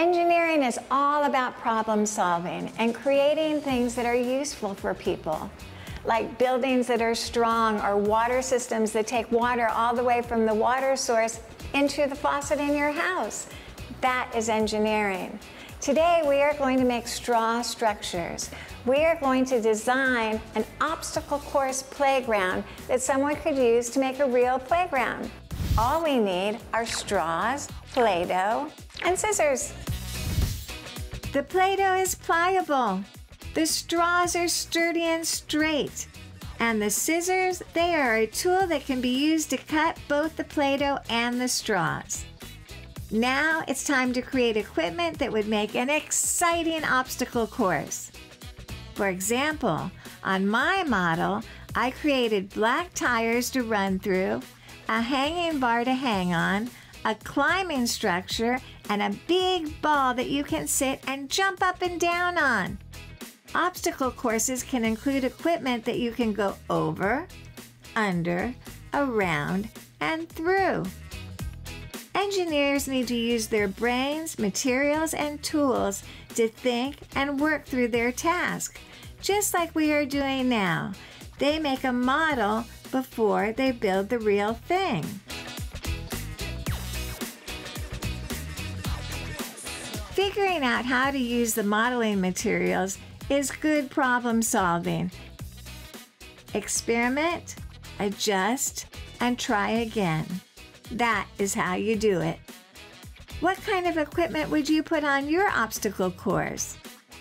Engineering is all about problem solving and creating things that are useful for people, like buildings that are strong or water systems that take water all the way from the water source into the faucet in your house. That is engineering. Today we are going to make straw structures. We are going to design an obstacle course playground that someone could use to make a real playground. All we need are straws, Play-Doh, and scissors. The Play-Doh is pliable. The straws are sturdy and straight. And the scissors, they are a tool that can be used to cut both the Play-Doh and the straws. Now it's time to create equipment that would make an exciting obstacle course. For example, on my model, I created black tires to run through, a hanging bar to hang on, a climbing structure, and a big ball that you can sit and jump up and down on. Obstacle courses can include equipment that you can go over, under, around, and through. Engineers need to use their brains, materials, and tools to think and work through their task, just like we are doing now. They make a model before they build the real thing. Figuring out how to use the modeling materials is good problem solving. Experiment, adjust, and try again. That is how you do it. What kind of equipment would you put on your obstacle course?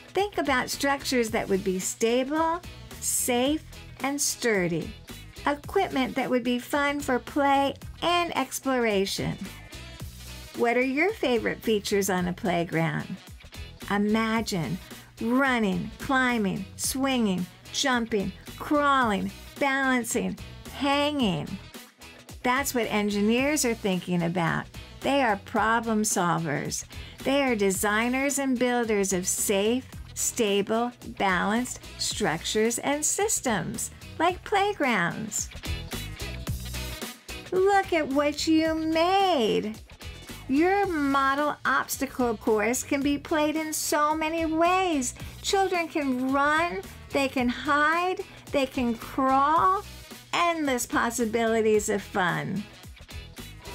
Think about structures that would be stable, safe, and sturdy. Equipment that would be fun for play and exploration. What are your favorite features on a playground? Imagine running, climbing, swinging, jumping, crawling, balancing, hanging. That's what engineers are thinking about. They are problem solvers. They are designers and builders of safe, stable, balanced structures and systems, like playgrounds. Look at what you made! Your model obstacle course can be played in so many ways. Children can run, they can hide, they can crawl. Endless possibilities of fun.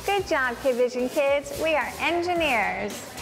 Good job, KidVision kids. We are engineers.